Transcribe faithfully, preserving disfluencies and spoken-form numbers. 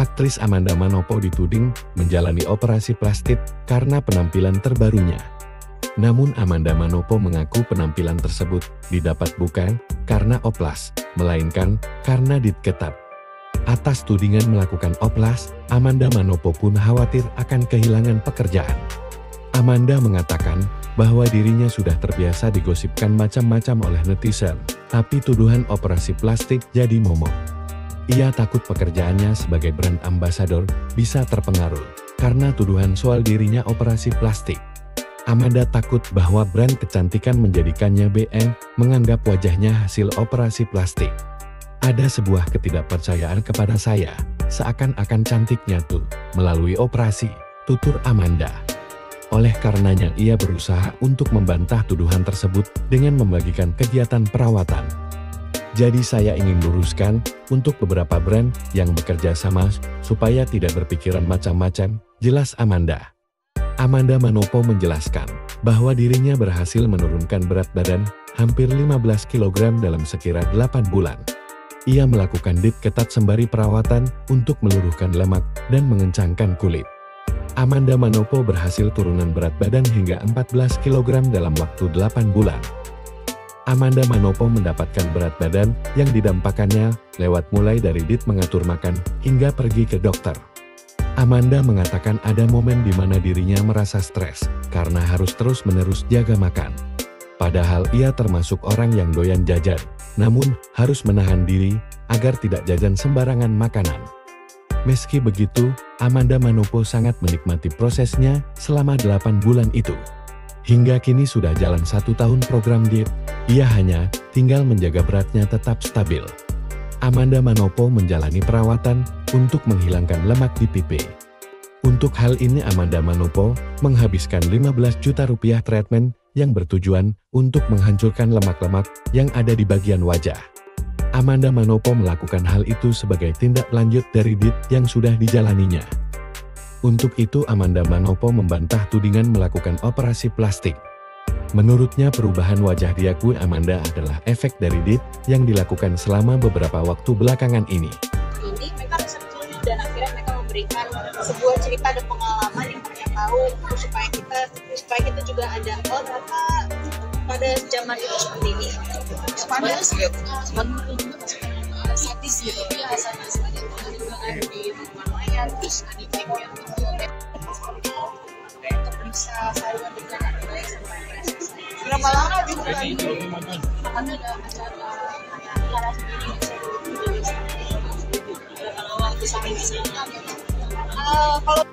Aktris Amanda Manopo dituding menjalani operasi plastik karena penampilan terbarunya. Namun Amanda Manopo mengaku penampilan tersebut didapat bukan karena oplas, melainkan karena diet ketat. Atas tudingan melakukan oplas, Amanda Manopo pun khawatir akan kehilangan pekerjaan. Amanda mengatakan bahwa dirinya sudah terbiasa digosipkan macam-macam oleh netizen, tapi tuduhan operasi plastik jadi momok. Ia takut pekerjaannya sebagai brand ambassador bisa terpengaruh karena tuduhan soal dirinya operasi plastik. Amanda takut bahwa brand kecantikan menjadikannya B M menganggap wajahnya hasil operasi plastik. Ada sebuah ketidakpercayaan kepada saya, seakan-akan cantiknya tuh melalui operasi, tutur Amanda. Oleh karenanya ia berusaha untuk membantah tuduhan tersebut dengan membagikan kegiatan perawatan. Jadi saya ingin luruskan untuk beberapa brand yang bekerja sama supaya tidak berpikiran macam-macam, jelas Amanda. Amanda Manopo menjelaskan bahwa dirinya berhasil menurunkan berat badan hampir lima belas kilogram dalam sekira delapan bulan. Ia melakukan diet ketat sembari perawatan untuk meluruhkan lemak dan mengencangkan kulit. Amanda Manopo berhasil turunan berat badan hingga empat belas kilogram dalam waktu delapan bulan. Amanda Manopo mendapatkan berat badan yang didampakannya lewat mulai dari diet mengatur makan hingga pergi ke dokter. Amanda mengatakan ada momen di mana dirinya merasa stres karena harus terus-menerus jaga makan. Padahal ia termasuk orang yang doyan jajan, namun harus menahan diri agar tidak jajan sembarangan makanan. Meski begitu, Amanda Manopo sangat menikmati prosesnya selama delapan bulan itu. Hingga kini sudah jalan satu tahun program diet, ia hanya tinggal menjaga beratnya tetap stabil. Amanda Manopo menjalani perawatan untuk menghilangkan lemak di pipi. Untuk hal ini Amanda Manopo menghabiskan lima belas juta rupiah treatment yang bertujuan untuk menghancurkan lemak-lemak yang ada di bagian wajah. Amanda Manopo melakukan hal itu sebagai tindak lanjut dari diet yang sudah dijalaninya. Untuk itu Amanda Manopo membantah tudingan melakukan operasi plastik. Menurutnya perubahan wajah diakui Amanda adalah efek dari diet yang dilakukan selama beberapa waktu belakangan ini. Ini mereka riset dulu dan akhirnya mereka memberikan sebuah cerita dan pengalaman yang mereka tahu supaya kita supaya kita juga ada oh ternyata pada zaman itu seperti ini. Pada sadis gitu ya, sadis ada perlindungan di lumayan terus ada cek yang terperiksa saluran dengan anak baik sampai berapa lama di ada acara acara sendiri berapa lama bisa bisa kalau